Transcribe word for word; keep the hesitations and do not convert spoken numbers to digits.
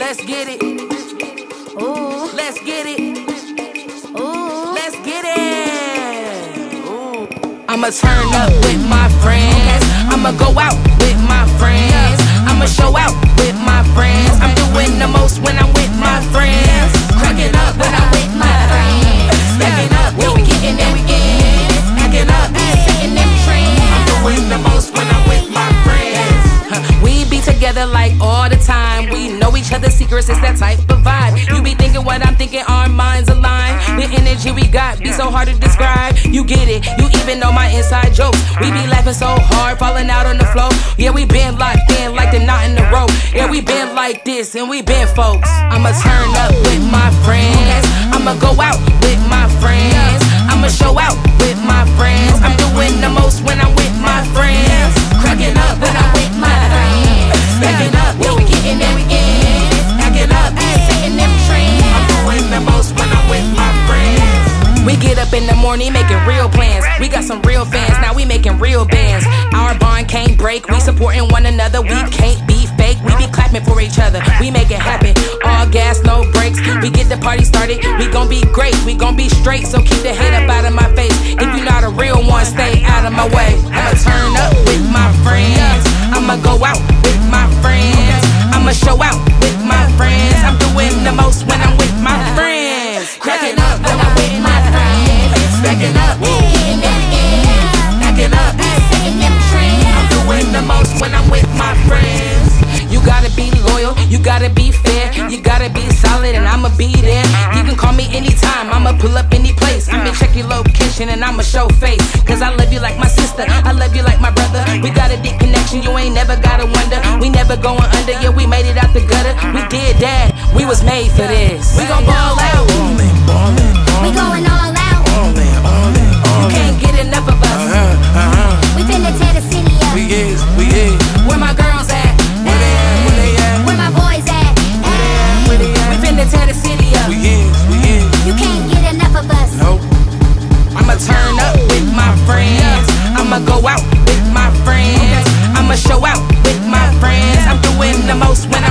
Let's get it. Ooh. Let's get it. Ooh. Let's get it. Ooh. I'ma turn up with my friends. I'ma go out with my friends. I'ma show out with my friends. I'm doing the most when I'm with my friends. Cracking up when I'm with my friends. Stacking up, yeah, we getting them in. Stacking up, setting them trends. I'm doing the most when I'm with my friends. Huh. We be together like all the time. We know each other's secrets, it's that type of vibe. You be thinking what I'm thinking, our minds align. The energy we got be so hard to describe. You get it, you even know my inside jokes. We be laughing so hard, falling out on the floor. Yeah, we been locked in like the knot in the rope. Yeah, we been like this and we been folks. I'ma turn up with my friends. I'ma go out with my friends. I'ma show out with my friends. I'm doing the most when I'm with my friends. Cracking up when I'm with my friends. Stacking up, yeah, we getting them in. Stacking up, setting them trends. I'm doing the most when I'm with my friends. We get up in the morning making real plans. We got some real fans, now we making real bands. Our bond can't break, we supporting one another. We can't be fake, we be clapping for each other. We make it happen, all gas, no brakes. We get the party started, we gon' be great. We gon' be straight, so keep the head up out of my face. If you not a real one, stay out of my way. I'ma turn up with my friends. I'ma go out with my friends. I'ma show out with my friends. I'm doing the most when I'm with my friends. Cracking up when I'm with my friends. Stacking up, getting them in. Stacking up, setting them trends. I'm doing the most when I'm with my friends. You gotta be loyal, you gotta be fair, you gotta be solid, and I'ma be there. You can call me anytime, I'ma pull up any place. I'ma check your location and I'ma show face. Cause I love you like my sister, I love you like my brother. We got a deep connection, you ain't never gotta wonder. We never going under, yeah, we made it out the gutter. We did that, we was made for this. We gon' ball out, all in, all in, all in. We going all out, all in, all in, all in. You can't get enough of us, uh-huh, uh-huh. We finna tear the city up. We is, we is. Where my girls at? Tear the city up. We is, we is. You can't get enough of us. Nope. I'ma turn up with my friends. I'ma go out with my friends. I'ma show out with my friends. I'm doing the most when I